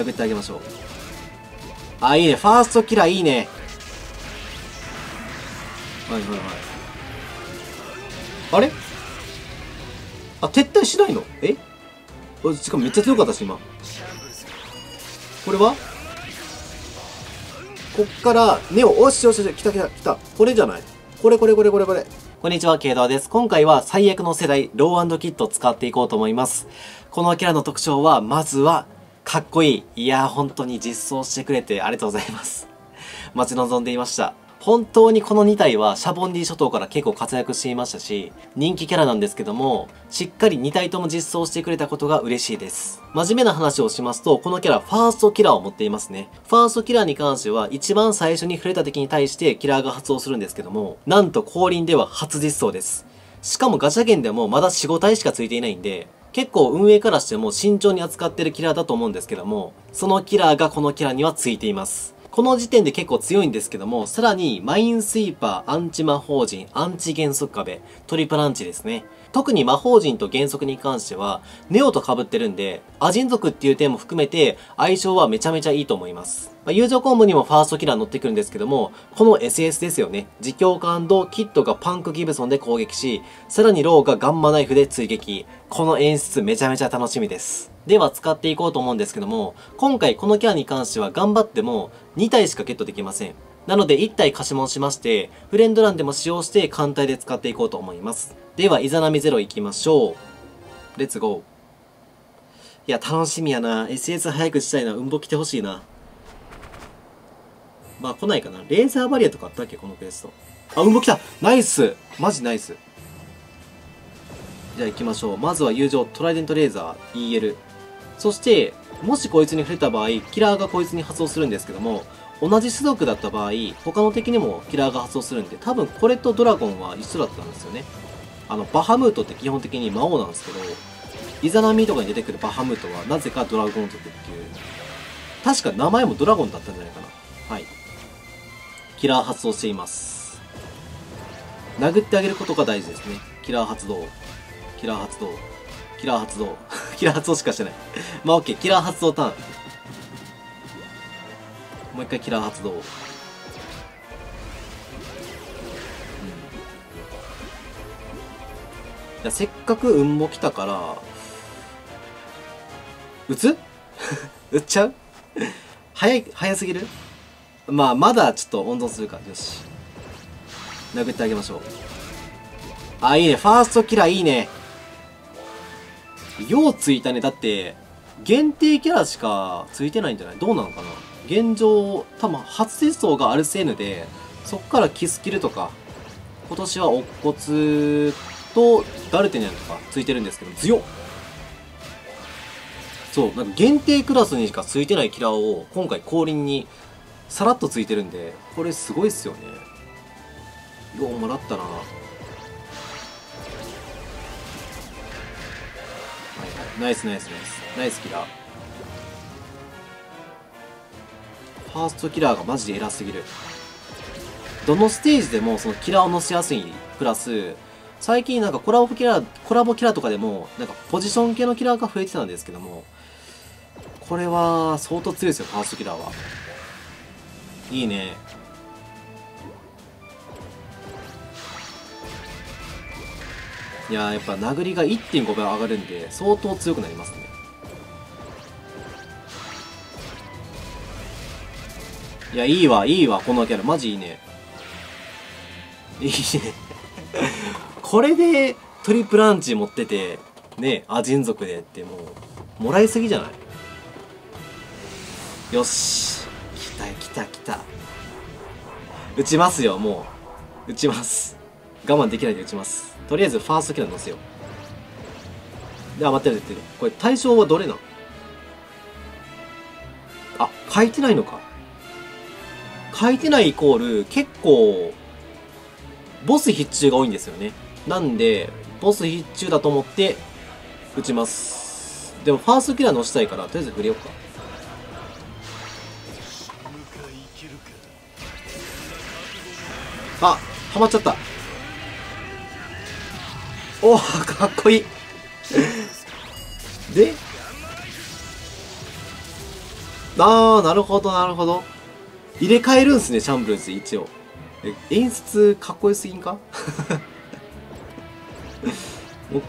殴ってあげましょう。あ、いいね。ファーストキラーいいね。はいはいはい。あれ？あ、撤退しないの？え？しかもめっちゃ強かったし、今。これは？こっから、ネオ、おしおしおし、来た来た来た。これじゃない？これこれこれこれこれ。こんにちは、ケイドアです。今回は最悪の世代、ロー&キッドを使っていこうと思います。このキャラの特徴は、まずは、かっこいい。いやー、本当に実装してくれてありがとうございます。待ち望んでいました。本当にこの2体はシャボンディ諸島から結構活躍していましたし、人気キャラなんですけども、しっかり2体とも実装してくれたことが嬉しいです。真面目な話をしますと、このキャラファーストキラーを持っていますね。ファーストキラーに関しては、一番最初に触れた敵に対してキラーが発動するんですけども、なんと降臨では初実装です。しかもガチャゲンでもまだ4、5体しかついていないんで、結構運営からしても慎重に扱ってるキラーだと思うんですけども、そのキラーがこのキャラにはついています。この時点で結構強いんですけども、さらに、マインスイーパー、アンチ魔法陣、アンチ減速壁、トリプルアンチですね。特に魔法陣と減速に関しては、ネオと被ってるんで、アジン族っていう点も含めて、相性はめちゃめちゃいいと思います。友情コンボにもファーストキラー乗ってくるんですけども、この SS ですよね。自強化&キッドがパンクギブソンで攻撃し、さらにローがガンマナイフで追撃。この演出めちゃめちゃ楽しみです。では使っていこうと思うんですけども、今回このキャラに関しては頑張っても2体しかゲットできません。なので1体貸し物しまして、フレンド欄でも使用して艦隊で使っていこうと思います。では、イザナミゼロ行きましょう。レッツゴー。いや、楽しみやな。SS 早くしたいな。うんぼ来てほしいな。まあ来ないかな。レーザーバリアとかあったっけこのクエスト。あ、うんぼ来た！ナイス！マジナイス。じゃあ行きましょう。まずは友情、トライデントレーザー、EL。そして、もしこいつに触れた場合、キラーがこいつに発動するんですけども、同じ種族だった場合、他の敵にもキラーが発動するんで、多分これとドラゴンは一緒だったんですよね。バハムートって基本的に魔王なんですけど、イザナミとかに出てくるバハムートはなぜかドラゴン族っていう、確か名前もドラゴンだったんじゃないかな。はい。キラー発動しています。殴ってあげることが大事ですね。キラー発動。キラー発動。キラー発動。キラー発動しかしてない。まあ、オッケー。キラー発動ターン。もう一回キラー発動。いや、せっかく運も来たから、打つ？打っちゃう？早すぎる？まあ、まだちょっと温存するか。よし。殴ってあげましょう。あ、いいね。ファーストキラーいいね。ようついたね。だって、限定キャラしかついてないんじゃない？どうなのかな？現状、多分初実装がアルセーヌで、そっからキスキルとか、今年は乙骨とガルテニャンとかついてるんですけど、強っ！そう、なんか限定クラスにしかついてないキラーを、今回降臨にさらっとついてるんで、これすごいっすよね。ようもらったな。ナイスナイスナイス。ナイスキラー。ファーストキラーがマジで偉すぎる。どのステージでもそのキラーを乗せやすい。プラス、最近なんかコラボキラーとかでも、なんかポジション系のキラーが増えてたんですけども、これは相当強いですよ、ファーストキラーは。いいね。いやー、やっぱ殴りが 1.5 倍上がるんで相当強くなりますね。いや、いいわいいわ、このキャラマジいいね。いいね。これでトリプルアンチ持っててね、アジン族でってもうもらいすぎじゃない？よし、来た来た来た。打ちますよ。もう打ちます。我慢できないで打ちます。とりあえずファーストキラー乗せよう。で、あ、待ってる待ってる。これ対象はどれなの？あ、書いてないのか。書いてないイコール、結構、ボス必中が多いんですよね。なんで、ボス必中だと思って、打ちます。でもファーストキラー乗せたいから、とりあえず振りようか。あ、はまっちゃった。おー、かっこいい。で、あー、なるほど、なるほど。入れ替えるんすね、シャンブルンス、一応。演出、かっこよすぎんか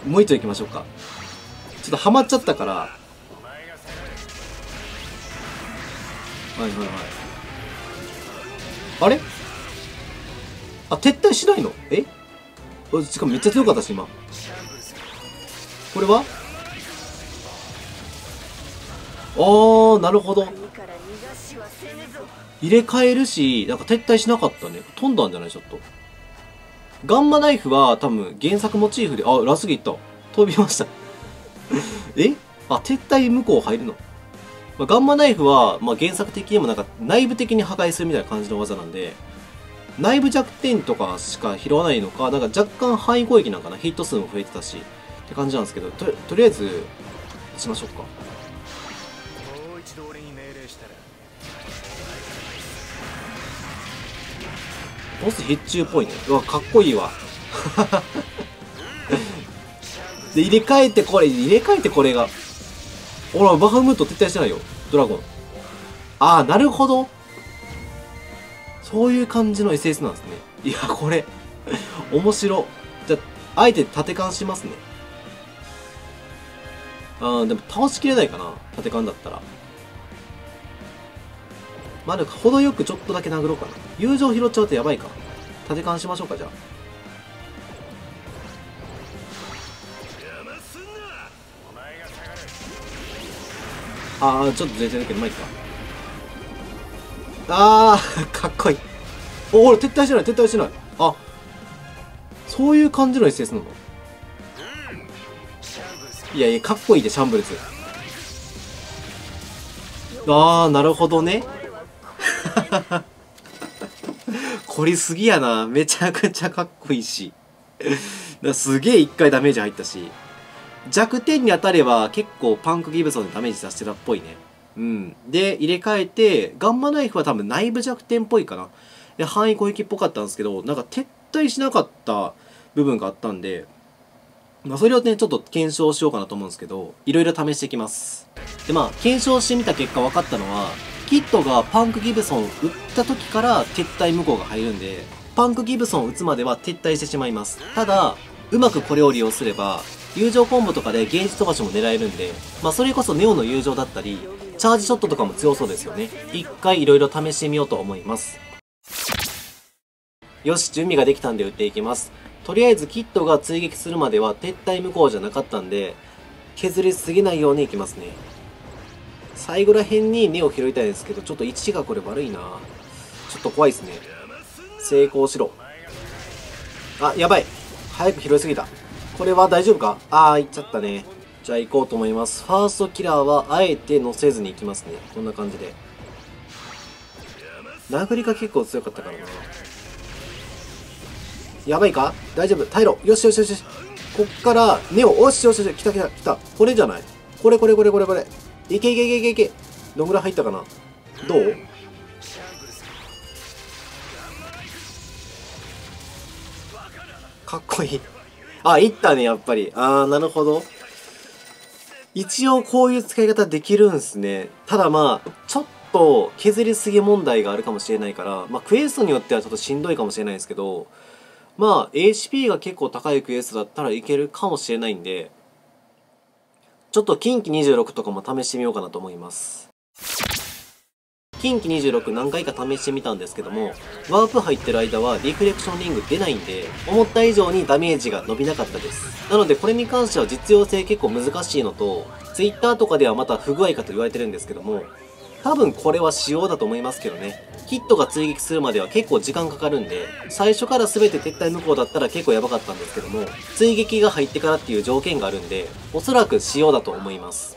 もう一丁行きましょうか。ちょっとハマっちゃったから。はいはいはい。あれ？あ、撤退しないの？え？しかもめっちゃ強かったし、今。これは？ああ、なるほど。入れ替えるし、なんか撤退しなかったね。飛んだんじゃない？ちょっと。ガンマナイフは多分原作モチーフで、あ、ラスギいった。飛びました。え？あ、撤退向こう入るの。まあ、ガンマナイフは、まあ、原作的にもなんか内部的に破壊するみたいな感じの技なんで、内部弱点とかしか拾わないのか、なんか若干範囲攻撃なんかな、ヒット数も増えてたし、って感じなんですけど、とりあえず、しましょうか。ボス必中っぽいね。うわ、かっこいいわ。で、入れ替えてこれが。ほら、バフムート撤退してないよ。ドラゴン。ああ、なるほど。そういう感じの SS なんですね。いや、これ。面白。じゃあ、あえて縦缶しますね。ああ、でも倒しきれないかな。縦缶だったら。まあ、程よくちょっとだけ殴ろうかな。友情拾っちゃうとやばいか。縦缶しましょうか、じゃあ。あー、ちょっと全然だけど、まあ、いっか。あー、かっこいい。おー、撤退してない。あ、そういう感じの SS なの。いやいや、かっこいいで、シャンブルズ。あー、なるほどね。凝りすぎやな。めちゃくちゃかっこいいし。すげえ一回ダメージ入ったし。弱点に当たれば結構パンクギブソンでダメージ出してたっぽいね。うん。で、入れ替えて、ガンマナイフは多分内部弱点っぽいかな。で、範囲攻撃っぽかったんですけど、なんか撤退しなかった部分があったんで、まあそれをね、ちょっと検証しようかなと思うんですけど、いろいろ試していきます。で、まあ、検証してみた結果分かったのは、キッドがパンクギブソンを撃った時から撤退無効が入るんで、パンクギブソンを撃つまでは撤退してしまいます。ただ、うまくこれを利用すれば、友情コンボとかで現実飛ばしも狙えるんで、まあそれこそネオの友情だったり、チャージショットとかも強そうですよね。一回いろいろ試してみようと思います。よし、準備ができたんで打っていきます。とりあえずキッドが追撃するまでは撤退無効じゃなかったんで、削りすぎないようにいきますね。最後ら辺にネオ拾いたいですけど、ちょっと位置がこれ悪いな。ちょっと怖いですね。成功しろ。あ、やばい。早く拾いすぎた。これは大丈夫か？ああ、行っちゃったね。じゃあ行こうと思います。ファーストキラーはあえて乗せずに行きますね。こんな感じで。殴りが結構強かったからな。やばいか？大丈夫。耐えろ。よしよしよし。こっから、ネオ。おしよしよし。来た。これじゃない？これ。いけ。どんぐらい入ったかな？どう？かっこいい。あ、いったね、やっぱり。あー、なるほど。一応こういう使い方できるんすね。ただまあ、ちょっと削りすぎ問題があるかもしれないから、まあクエストによってはちょっとしんどいかもしれないですけど、まあ HP が結構高いクエストだったらいけるかもしれないんで、ちょっと近畿26とかも試してみようかなと思います。近畿26何回か試してみたんですけども、ワープ入ってる間はリフレクションリング出ないんで、思った以上にダメージが伸びなかったです。なのでこれに関しては実用性結構難しいのと、Twitter とかではまた不具合かと言われてるんですけども、多分これは仕様だと思いますけどね。キッドが追撃するまでは結構時間かかるんで、最初から全て撤退無効だったら結構やばかったんですけども、追撃が入ってからっていう条件があるんで、おそらく仕様だと思います。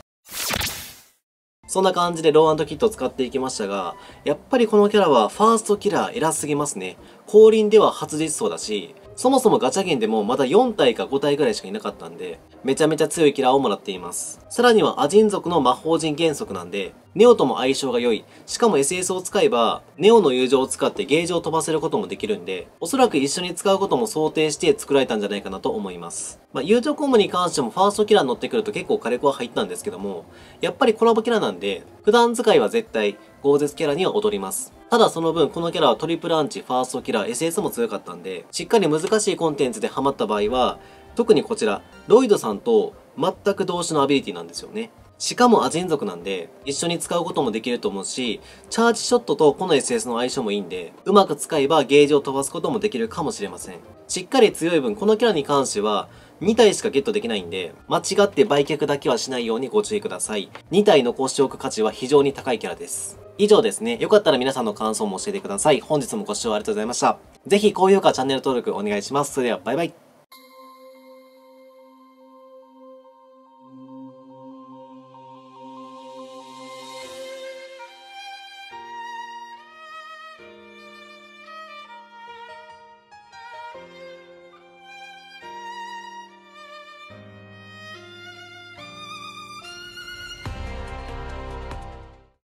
そんな感じでロー&キッドを使っていきましたが、やっぱりこのキャラはファーストキラー偉すぎますね。降臨では初実装だし、そもそもガチャ券でもまだ4体か5体ぐらいしかいなかったんで、めちゃめちゃ強いキラーをもらっています。さらには亜人族の魔法人原則なんで、ネオとも相性が良い。しかも SS を使えば、ネオの友情を使ってゲージを飛ばせることもできるんで、おそらく一緒に使うことも想定して作られたんじゃないかなと思います。まあ、友情コンボに関してもファーストキラー乗ってくると結構火力は入ったんですけども、やっぱりコラボキャラなんで、普段使いは絶対、豪絶キャラには劣ります。ただその分、このキャラはトリプルアンチ、ファーストキラー、SS も強かったんで、しっかり難しいコンテンツでハマった場合は、特にこちら、ロイドさんと全く同種のアビリティなんですよね。しかも亜人族なんで、一緒に使うこともできると思うし、チャージショットとこの SS の相性もいいんで、うまく使えばゲージを飛ばすこともできるかもしれません。しっかり強い分、このキャラに関しては、2体しかゲットできないんで、間違って売却だけはしないようにご注意ください。2体残しておく価値は非常に高いキャラです。以上ですね。よかったら皆さんの感想も教えてください。本日もご視聴ありがとうございました。ぜひ高評価、チャンネル登録お願いします。それではバイバイ。